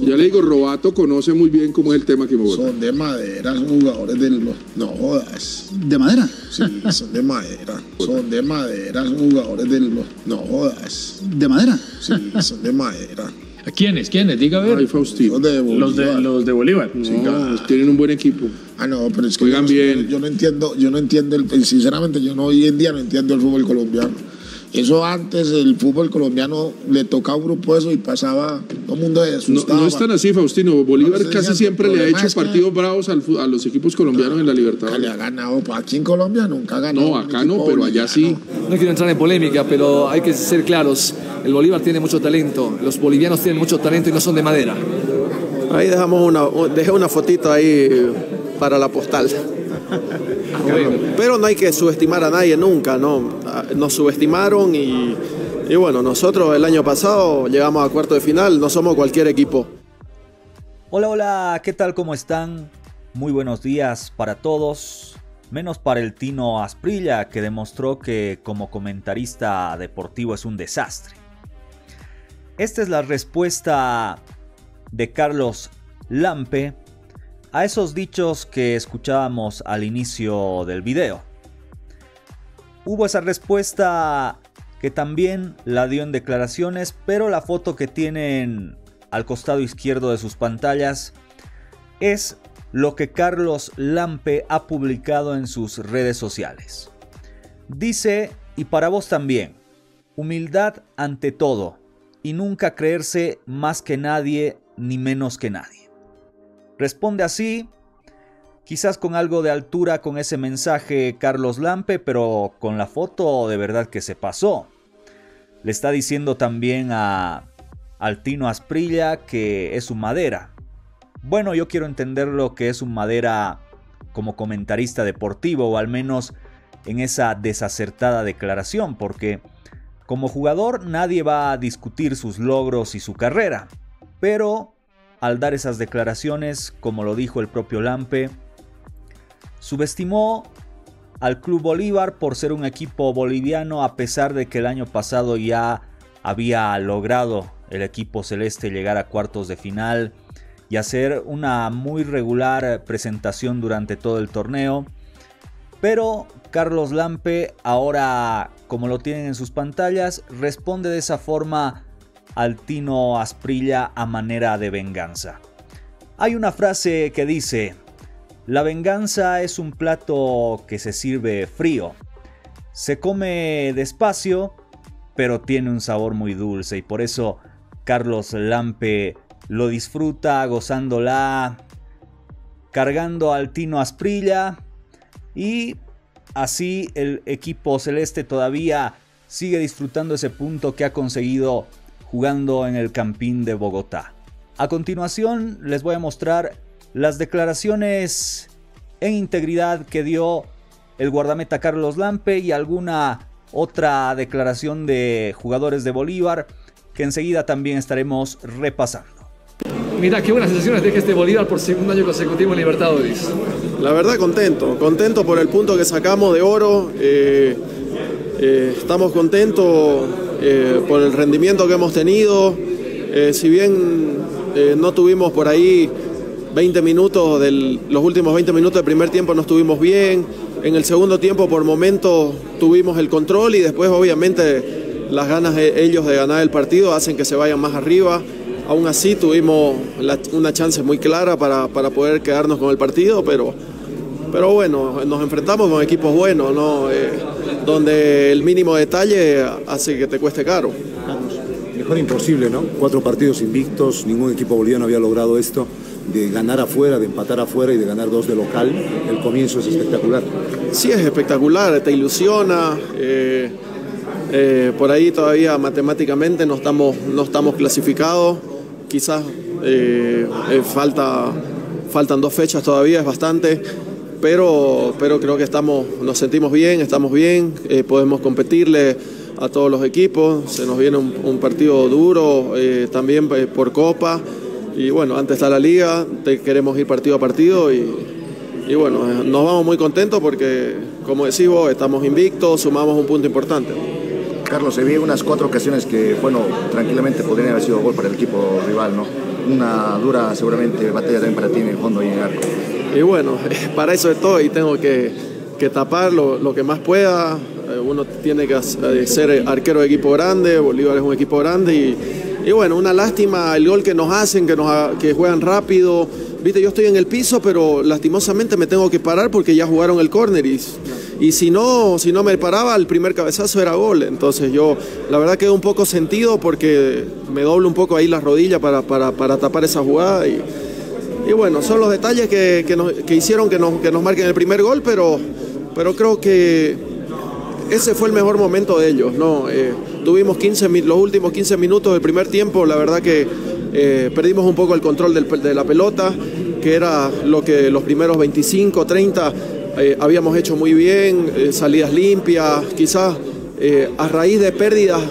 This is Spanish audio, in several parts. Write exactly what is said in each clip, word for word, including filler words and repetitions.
Ya le digo, Robatto conoce muy bien cómo es el tema que me gusta. Son de madera, son jugadores del... No jodas. ¿De madera? Sí, son de madera. Son de madera, son jugadores del... No jodas. ¿De madera? Sí, son de madera. ¿A quiénes? ¿Quiénes? Diga a ver. Ay, Faustino. De los, de, los de Bolívar. No, sí, claro. Tienen un buen equipo. Ah, no, pero es que... Juegan yo, bien. Yo no entiendo, yo no entiendo, el, sinceramente, yo no, hoy en día no entiendo el fútbol colombiano. Eso antes, el fútbol colombiano le tocaba un grupo eso y pasaba, todo el mundo se asustaba. No, no es tan así, Faustino. Bolívar no, casi siempre le ha hecho partidos que... bravos al, a los equipos colombianos no, en la Libertadores. Le ha ganado, aquí en Colombia nunca ha ganado. No, acá no, pero allá sí. No quiero entrar en polémica, pero hay que ser claros. El Bolívar tiene mucho talento, los bolivianos tienen mucho talento y no son de madera. Ahí dejamos una, dejé una fotito ahí para la postal. Bueno, pero no hay que subestimar a nadie nunca, ¿no? Nos subestimaron y, y bueno, nosotros el año pasado llegamos a cuarto de final, no somos cualquier equipo. Hola, hola, ¿qué tal? ¿Cómo están? Muy buenos días para todos, menos para el Tino Asprilla, que demostró que como comentarista deportivo es un desastre. Esta es la respuesta de Carlos Lampe a esos dichos que escuchábamos al inicio del video. Hubo esa respuesta que también la dio en declaraciones, pero la foto que tienen al costado izquierdo de sus pantallas es lo que Carlos Lampe ha publicado en sus redes sociales. Dice, y para vos también, humildad ante todo y nunca creerse más que nadie ni menos que nadie. Responde así, quizás con algo de altura con ese mensaje Carlos Lampe, pero con la foto de verdad que se pasó. Le está diciendo también a al Tino Asprilla que es un madera. Bueno, yo quiero entender lo que es un madera como comentarista deportivo, o al menos en esa desacertada declaración, porque como jugador nadie va a discutir sus logros y su carrera, pero... al dar esas declaraciones, como lo dijo el propio Lampe, subestimó al Club Bolívar por ser un equipo boliviano, a pesar de que el año pasado ya había logrado el equipo celeste llegar a cuartos de final y hacer una muy regular presentación durante todo el torneo. Pero Carlos Lampe, ahora como lo tienen en sus pantallas, responde de esa forma al Tino Asprilla a manera de venganza. Hay una frase que dice: la venganza es un plato que se sirve frío, se come despacio, pero tiene un sabor muy dulce. Y por eso Carlos Lampe lo disfruta, gozándola, cargando al Tino Asprilla. Y así el equipo celeste todavía sigue disfrutando ese punto que ha conseguido jugando en el Campín de Bogotá. A continuación les voy a mostrar las declaraciones en integridad que dio el guardameta Carlos Lampe y alguna otra declaración de jugadores de Bolívar que enseguida también estaremos repasando. Mira, qué buenas sensaciones deja este Bolívar por segundo año consecutivo en Libertadores. La verdad, contento, contento por el punto que sacamos de oro. Eh, eh, estamos contentos Eh, por el rendimiento que hemos tenido. Eh, si bien eh, no tuvimos por ahí veinte minutos, del, los últimos veinte minutos del primer tiempo no estuvimos bien, en el segundo tiempo por momentos tuvimos el control y después obviamente las ganas de ellos de ganar el partido hacen que se vayan más arriba. Aún así tuvimos la, una chance muy clara para, para poder quedarnos con el partido, pero, pero bueno, nos enfrentamos con equipos buenos, ¿no? Eh, donde el mínimo detalle hace que te cueste caro. Mejor imposible, ¿no? Cuatro partidos invictos, ningún equipo boliviano había logrado esto, de ganar afuera, de empatar afuera y de ganar dos de local. El comienzo es espectacular. Sí, es espectacular, te ilusiona. Eh, eh, por ahí todavía matemáticamente no estamos, no estamos clasificados. Quizás eh, eh, falta, faltan dos fechas todavía, es bastante. Pero, pero creo que estamos, nos sentimos bien, estamos bien, eh, podemos competirle a todos los equipos. Se nos viene un, un partido duro, eh, también eh, por Copa. Y bueno, antes está la Liga, te queremos ir partido a partido. Y, y bueno, eh, nos vamos muy contentos porque, como decís vos, estamos invictos, sumamos un punto importante. Carlos, se vio unas cuatro ocasiones que, bueno, tranquilamente podrían haber sido gol para el equipo rival, ¿no? una dura seguramente batalla también para ti en el fondo y en el arco. Y bueno, para eso es todo y tengo que, que tapar lo, lo que más pueda. Uno tiene que ser arquero de equipo grande, Bolívar es un equipo grande y, y bueno, una lástima el gol que nos hacen, que, nos, que juegan rápido. Viste, yo estoy en el piso, pero lastimosamente me tengo que parar porque ya jugaron el córner y, y si no, si no me paraba, el primer cabezazo era gol. Entonces yo, la verdad, quedo un poco sentido porque me doblo un poco ahí las rodillas para, para, para tapar esa jugada y, y bueno, son los detalles que, que, nos, que hicieron que nos, que nos marquen el primer gol, pero, pero creo que ese fue el mejor momento de ellos, ¿no? Eh, tuvimos quince, los últimos quince minutos del primer tiempo, la verdad que eh, perdimos un poco el control del, de la pelota, que era lo que los primeros veinticinco, treinta eh, habíamos hecho muy bien, eh, salidas limpias, quizás eh, a raíz de pérdidas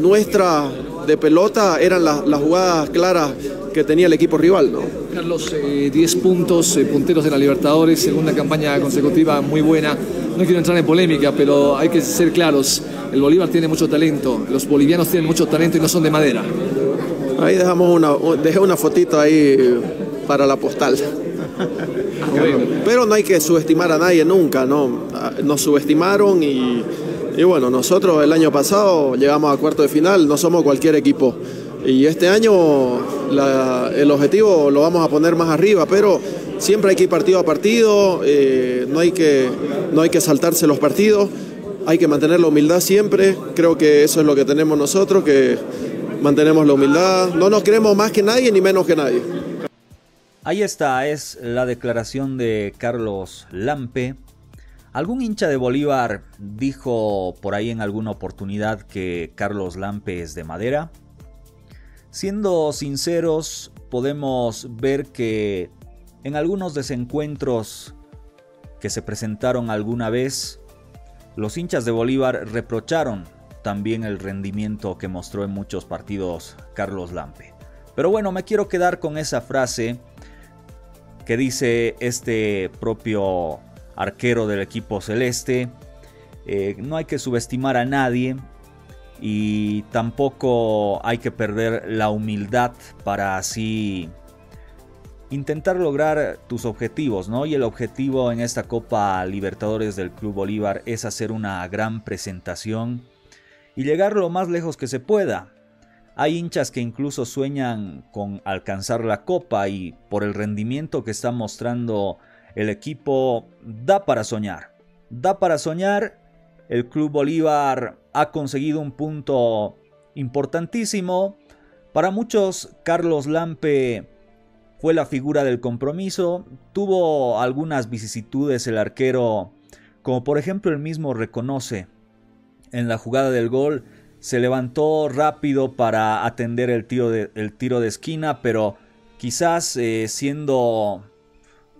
nuestras de pelota eran las, las jugadas claras que tenía el equipo rival, ¿no? Carlos, diez eh, puntos, eh, punteros de la Libertadores, segunda campaña consecutiva muy buena. No quiero entrar en polémica, pero hay que ser claros. El Bolívar tiene mucho talento, los bolivianos tienen mucho talento y no son de madera. Ahí dejamos una, dejé una fotito ahí para la postal. Bueno, pero no hay que subestimar a nadie nunca, ¿no? Nos subestimaron y, y bueno, nosotros el año pasado llegamos a cuarto de final, no somos cualquier equipo. Y este año la, el objetivo lo vamos a poner más arriba, pero siempre hay que ir partido a partido, eh, no hay que, no hay que saltarse los partidos, hay que mantener la humildad siempre. Creo que eso es lo que tenemos nosotros, que mantenemos la humildad, no nos creemos más que nadie ni menos que nadie. Ahí está, es la declaración de Carlos Lampe. Algún hincha de Bolívar dijo por ahí en alguna oportunidad que Carlos Lampe es de madera. Siendo sinceros, podemos ver que en algunos desencuentros que se presentaron alguna vez, los hinchas de Bolívar reprocharon también el rendimiento que mostró en muchos partidos Carlos Lampe. Pero bueno, me quiero quedar con esa frase que dice este propio arquero del equipo celeste. Eh, no hay que subestimar a nadie. Y tampoco hay que perder la humildad para así intentar lograr tus objetivos, ¿no? Y el objetivo en esta Copa Libertadores del Club Bolívar es hacer una gran presentación y llegar lo más lejos que se pueda. Hay hinchas que incluso sueñan con alcanzar la Copa y por el rendimiento que está mostrando el equipo, da para soñar. Da para soñar. El Club Bolívar ha conseguido un punto importantísimo. Para muchos, Carlos Lampe fue la figura del compromiso. Tuvo algunas vicisitudes el arquero, como por ejemplo él mismo reconoce. En la jugada del gol se levantó rápido para atender el tiro de, el tiro de esquina, pero quizás eh, siendo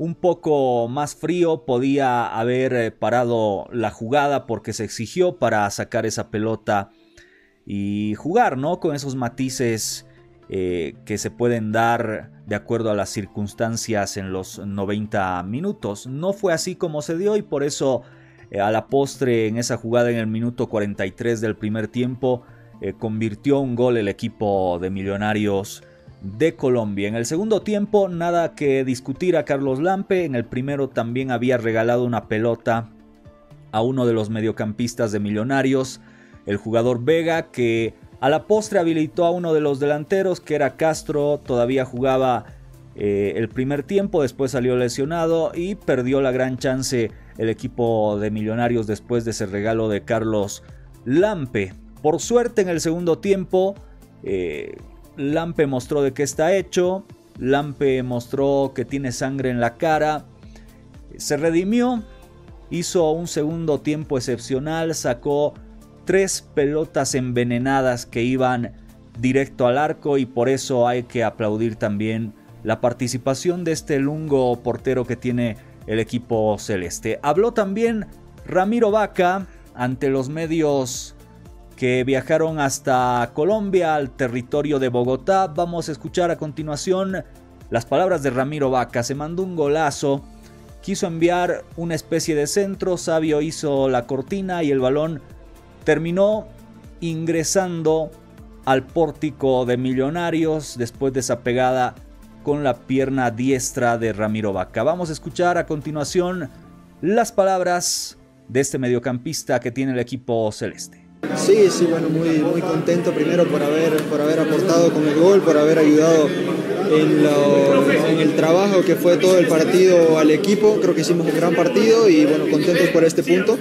un poco más frío podía haber parado la jugada porque se exigió para sacar esa pelota y jugar, ¿no? Con esos matices eh, que se pueden dar de acuerdo a las circunstancias en los noventa minutos. No fue así como se dio y por eso eh, a la postre en esa jugada en el minuto cuarenta y tres del primer tiempo eh, convirtió un gol el equipo de Millonarios de Colombia. En el segundo tiempo nada que discutir a Carlos Lampe. En el primero también había regalado una pelota a uno de los mediocampistas de Millonarios, el jugador Vega, que a la postre habilitó a uno de los delanteros que era Castro. Todavía jugaba eh, el primer tiempo, después salió lesionado y perdió la gran chance el equipo de Millonarios después de ese regalo de Carlos Lampe. Por suerte en el segundo tiempo eh, Lampe mostró de qué está hecho, Lampe mostró que tiene sangre en la cara, se redimió, hizo un segundo tiempo excepcional, sacó tres pelotas envenenadas que iban directo al arco y por eso hay que aplaudir también la participación de este lungo portero que tiene el equipo celeste. Habló también Ramiro Vaca ante los medios que viajaron hasta Colombia, al territorio de Bogotá. Vamos a escuchar a continuación las palabras de Ramiro Vaca. Se mandó un golazo, quiso enviar una especie de centro, Sávio hizo la cortina y el balón terminó ingresando al pórtico de Millonarios después de esa pegada con la pierna diestra de Ramiro Vaca. Vamos a escuchar a continuación las palabras de este mediocampista que tiene el equipo celeste. Sí, sí, bueno, muy, muy contento primero por haber, por haber aportado con el gol, por haber ayudado en, lo, en el trabajo que fue todo el partido al equipo. Creo que hicimos un gran partido y bueno, contentos por este punto.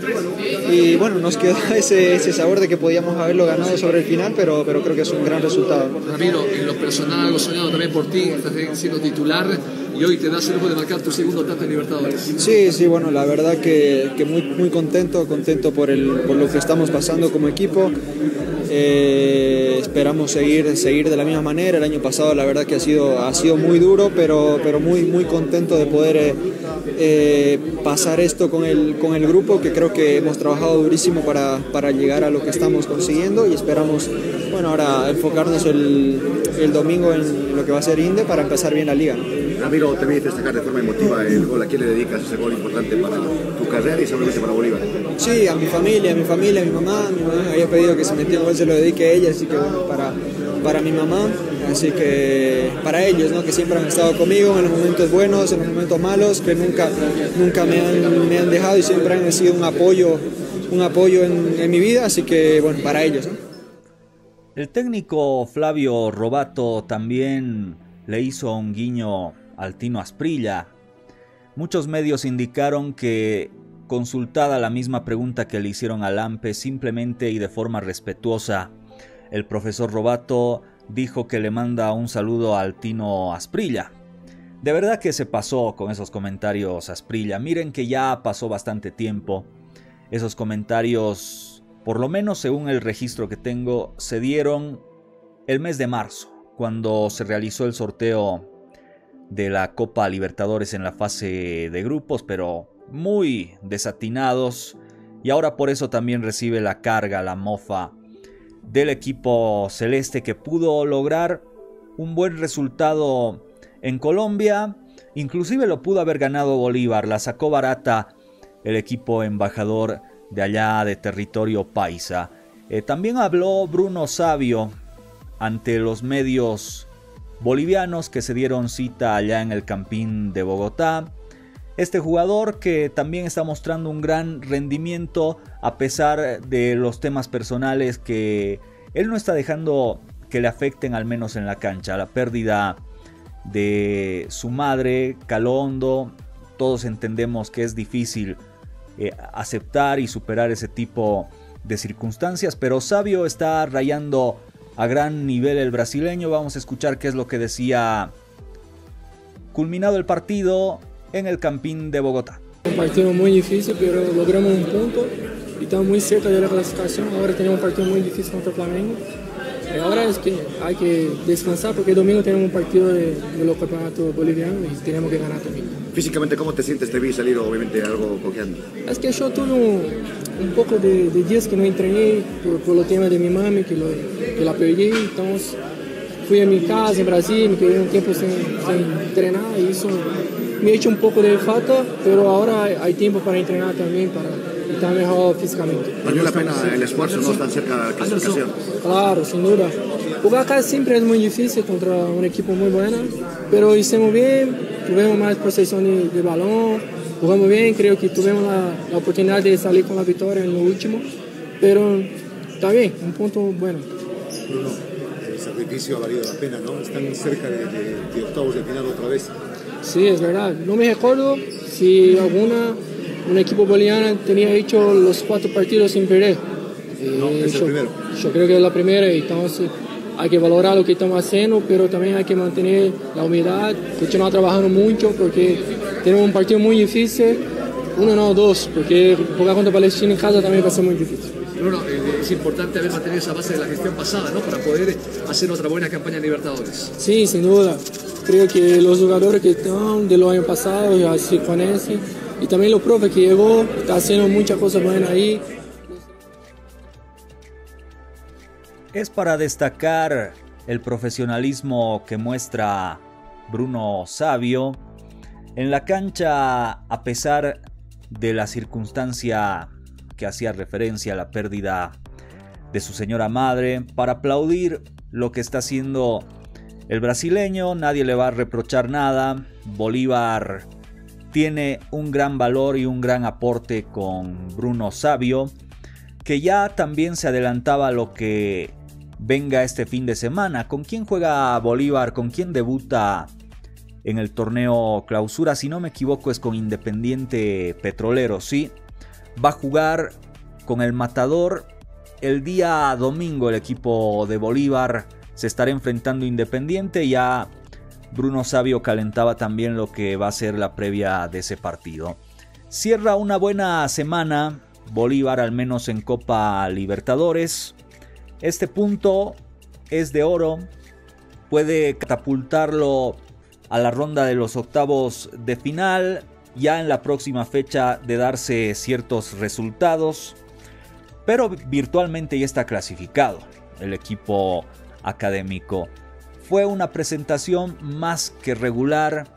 Y bueno, nos quedó ese, ese sabor de que podíamos haberlo ganado sobre el final, pero, pero creo que es un gran resultado. Ramiro, en lo personal algo soñado también por ti, estás siendo titular y hoy te das el lujo de marcar tu segundo tanto en Libertadores. Sí, sí, bueno, la verdad que, que muy, muy contento, contento por, el, por lo que estamos pasando como equipo. Eh, esperamos seguir, seguir de la misma manera. El año pasado la verdad que ha sido, ha sido muy duro, pero, pero muy, muy contento de poder eh, eh, pasar esto con el, con el grupo, que creo que hemos trabajado durísimo para, para llegar a lo que estamos consiguiendo, y esperamos, bueno, ahora enfocarnos el, el domingo en lo que va a ser Inde para empezar bien la liga. Ramiro, te voy a destacar de forma emotiva el gol. ¿A quién le dedicas ese gol importante para tu carrera y seguramente para Bolívar? Sí, a mi familia, a mi familia, a mi mamá. Mi mamá había pedido que se metiera el gol, se lo dedique a ella, así que bueno, para, para mi mamá, así que para ellos, ¿no? Que siempre han estado conmigo en los momentos buenos, en los momentos malos, que nunca, nunca me, han, me han dejado y siempre han sido un apoyo, un apoyo en, en mi vida, así que bueno, para ellos, ¿no? El técnico Flavio Robatto también le hizo un guiño al Tino Asprilla. Muchos medios indicaron que, consultada la misma pregunta que le hicieron a Lampe, simplemente y de forma respetuosa, el profesor Robatto dijo que le manda un saludo al Tino Asprilla. De verdad que se pasó con esos comentarios Asprilla. Miren que ya pasó bastante tiempo. Esos comentarios, por lo menos según el registro que tengo, se dieron el mes de marzo, cuando se realizó el sorteo de la Copa Libertadores en la fase de grupos, pero muy desatinados, y ahora por eso también recibe la carga, la mofa del equipo celeste, que pudo lograr un buen resultado en Colombia. Inclusive lo pudo haber ganado Bolívar, la sacó barata el equipo embajador de allá de territorio paisa. Eh, también habló Bruno Sávio ante los medios bolivianos que se dieron cita allá en el Campín de Bogotá. Este jugador que también está mostrando un gran rendimiento a pesar de los temas personales que él no está dejando que le afecten, al menos en la cancha. La pérdida de su madre, Calondo, todos entendemos que es difícil eh, aceptar y superar ese tipo de circunstancias, pero Sávio está rayando a gran nivel el brasileño. Vamos a escuchar qué es lo que decía culminado el partido en el Campín de Bogotá. Un partido muy difícil, pero logramos un punto y estamos muy cerca de la clasificación. Ahora tenemos un partido muy difícil contra Flamengo. Ahora es que hay que descansar porque el domingo tenemos un partido de, de los campeonatos bolivianos y tenemos que ganar también. Físicamente, ¿cómo te sientes? Te vi salir obviamente algo cojeando. Es que yo tuve un, un poco de, de días que no entrené por, por los temas de mi mami, que, lo, que la perdí. Entonces fui a mi casa en Brasil, me quedé un tiempo sin, sin entrenar y eso me ha hecho un poco de falta, pero ahora hay tiempo para entrenar también, para estar mejor físicamente. Valió la pena el esfuerzo, no tan cerca de la clasificación. Claro, sin duda. Jugar acá siempre es muy difícil contra un equipo muy bueno, pero hicimos bien, tuvimos más posesión de, de balón, jugamos bien, creo que tuvimos la, la oportunidad de salir con la victoria en lo último, pero está bien, un punto bueno. Bruno, el sacrificio ha valido la pena, ¿no? Están cerca de, de, de octavos de final otra vez. Sí, es verdad. No me recuerdo si alguna un equipo boliviano tenía hecho los cuatro partidos sin perder. No, eh, es yo, el primero. Yo creo que es la primera, y entonces hay que valorar lo que estamos haciendo, pero también hay que mantener la humildad, continuar trabajando mucho, porque tenemos un partido muy difícil, uno no, dos, porque jugar contra Palestino en casa también va a ser muy difícil. Bruno, es importante haber mantenido esa base de la gestión pasada, ¿no? Para poder hacer otra buena campaña en Libertadores. Sí, sin duda. Creo que los jugadores que están de los años pasados ya se conocen, y también los profes que llegó, está haciendo muchas cosas buenas ahí. Es para destacar el profesionalismo que muestra Bruno Sávio en la cancha, a pesar de la circunstancia que hacía referencia a la pérdida de su señora madre, para aplaudir lo que está haciendo el brasileño, nadie le va a reprochar nada. Bolívar tiene un gran valor y un gran aporte con Bruno Sávio, que ya también se adelantaba a lo que venga este fin de semana. ¿Con quién juega Bolívar? ¿Con quién debuta en el torneo clausura? Si no me equivoco es con Independiente Petrolero, sí. Va a jugar con el Matador el día domingo. El equipo de Bolívar se estará enfrentando a Independiente. Ya Bruno Sávio calentaba también lo que va a ser la previa de ese partido. Cierra una buena semana Bolívar, al menos en Copa Libertadores. Este punto es de oro, puede catapultarlo a la ronda de los octavos de final, ya en la próxima fecha de darse ciertos resultados, pero virtualmente ya está clasificado el equipo académico. Fue una presentación más que regular,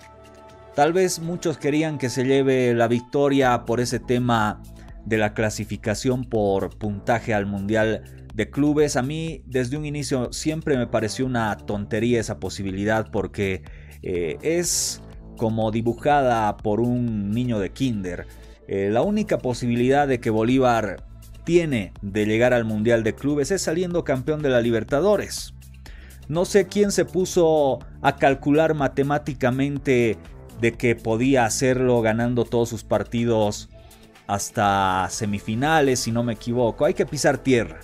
tal vez muchos querían que se lleve la victoria por ese tema de la clasificación por puntaje al Mundial de Clubes. A mí desde un inicio siempre me pareció una tontería esa posibilidad, porque eh, es como dibujada por un niño de kinder. Eh, la única posibilidad de que Bolívar tiene de llegar al Mundial de Clubes es saliendo campeón de la Libertadores. No sé quién se puso a calcular matemáticamente de que podía hacerlo ganando todos sus partidos hasta semifinales, si no me equivoco. Hay que pisar tierra.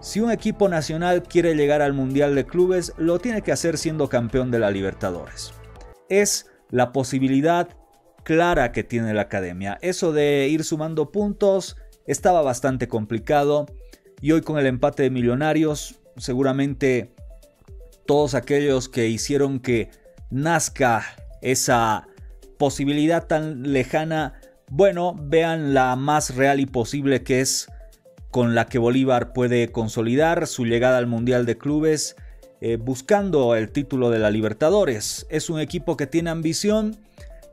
Si un equipo nacional quiere llegar al Mundial de Clubes, lo tiene que hacer siendo campeón de la Libertadores. Es la posibilidad clara que tiene la academia. Eso de ir sumando puntos estaba bastante complicado, y hoy con el empate de Millonarios, seguramente todos aquellos que hicieron que nazca esa posibilidad tan lejana, bueno, vean la más real y posible que es, con la que Bolívar puede consolidar su llegada al Mundial de Clubes, eh, buscando el título de la Libertadores. Es un equipo que tiene ambición,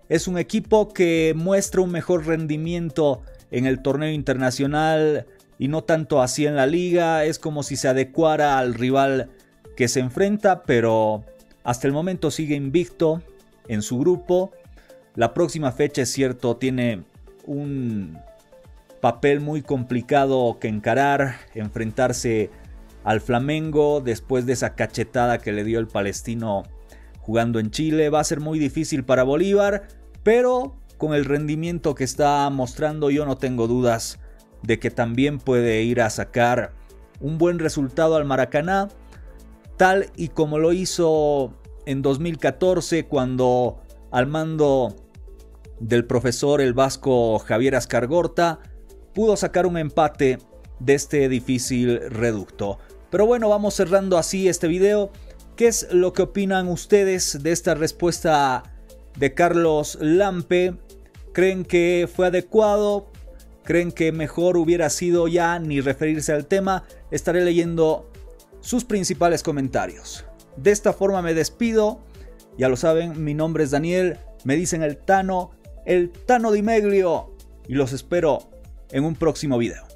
es un equipo que muestra un mejor rendimiento en el torneo internacional y no tanto así en la liga. Es como si se adecuara al rival que se enfrenta, pero hasta el momento sigue invicto en su grupo. La próxima fecha, es cierto, tiene un papel muy complicado que encarar, enfrentarse al Flamengo después de esa cachetada que le dio el Palestino jugando en Chile. Va a ser muy difícil para Bolívar, pero con el rendimiento que está mostrando yo no tengo dudas de que también puede ir a sacar un buen resultado al Maracaná, tal y como lo hizo en dos mil catorce cuando al mando del profesor el vasco Javier Azcárgorta pudo sacar un empate de este difícil reducto. Pero bueno, vamos cerrando así este video. ¿Qué es lo que opinan ustedes de esta respuesta de Carlos Lampe? ¿Creen que fue adecuado? ¿Creen que mejor hubiera sido ya ni referirse al tema? Estaré leyendo sus principales comentarios. De esta forma me despido. Ya lo saben, mi nombre es Daniel. Me dicen el Tano, el Tano Di Meglio. Y los espero en un próximo video.